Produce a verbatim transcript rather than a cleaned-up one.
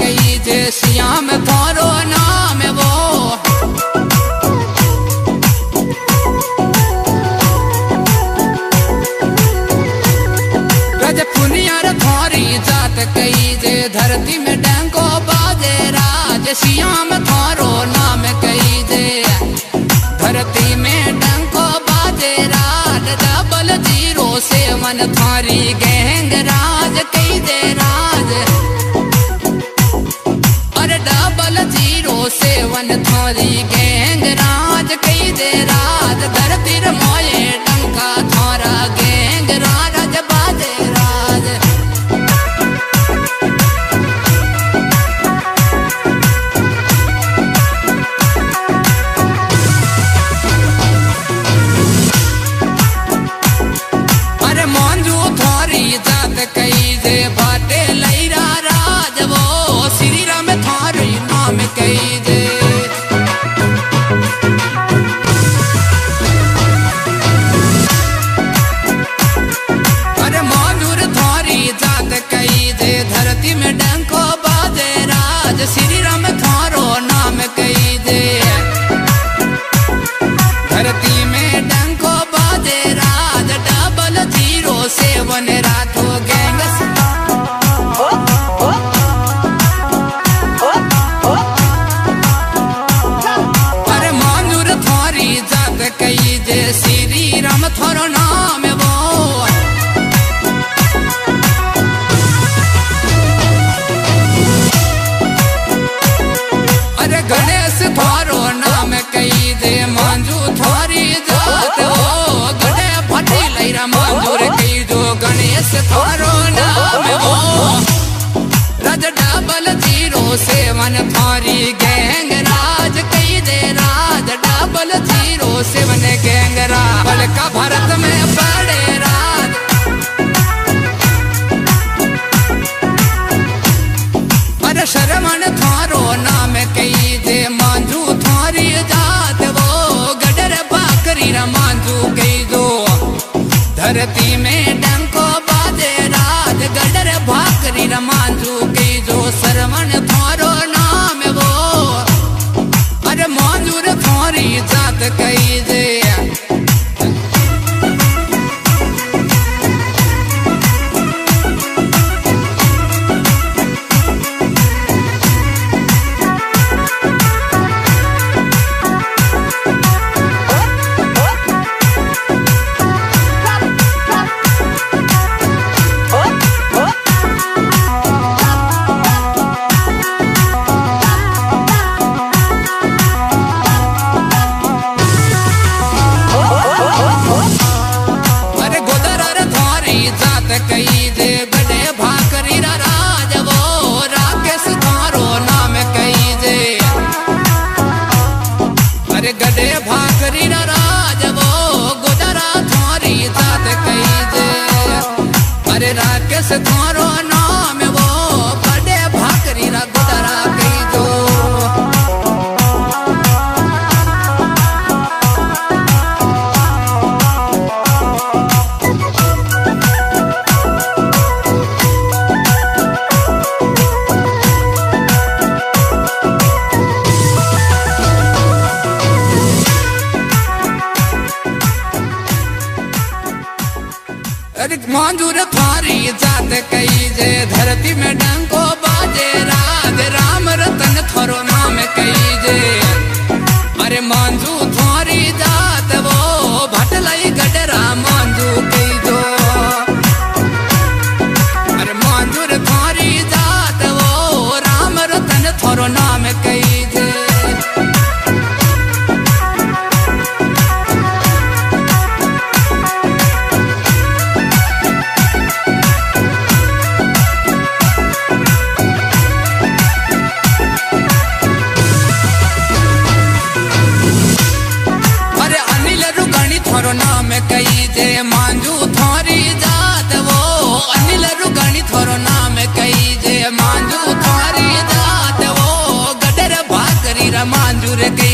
कई जे श्याम थारो नाम वो गज पुनियार थारी जात कई जे धरती में डंको बाजे राज श्याम थारो नाम कई जे धरती में डंको बाजे राज डबल जीरो सेवन थारी गैंग राज कई जे राज डबल जीरो सेवन थारी गैंग राज कई दे राज दर तिर मोए टंका थारा गैंग राज बाजे राज अरे मंजू थारी जात कई दे बाटे लैरा राज वो श्री राम कई दे अरे मानूर थारी जात कई दे धरती में डंको बाजे राज श्री राम थारो नाम कई दे धरती में डंको बाजे राज डबल जीरो सेवन रातो गैंग श्री राम थारो नाम वो अरे गणेश थारो नाम कई दे मांझू थारी जात हो गणे फटे लैरा मांझूर कई दो गणेश थारो नाम वो राज डबल जीरो सेवन थारी गैंग राज कई दे राज डबल जीरो सेवन गैंग राज बलका भारत में बड़े राज अरे शर्मन थारो नाम कई दे मांझू थारी जात वो गडर बाकरी रा मांझू कई दो धरती में डंको बाजे राज गडर बाकरी रा मांझू कई दो शर्मन थारो नाम वो अरे मांझूर थारी जात कई दे कई दे बड़े भाकरी रा राज वो राकेश थारो नाम कई दे अरे गडे भाकरी रा राज वो गोदरा थारी जात कई दे अरे राकेश थारो नाम वो बड़े भाकरी रा गोदरा कई दो मांझूर थारी जात कई जे धरती में डंको बाजे राज राम रतन थारो नाम कई जे अरे मांझू थारी जात वो भटलाई गडरा मांझू कई दो अरे मांझूर थारी जात वो राम रतन थारो नाम कई जे दूर गई।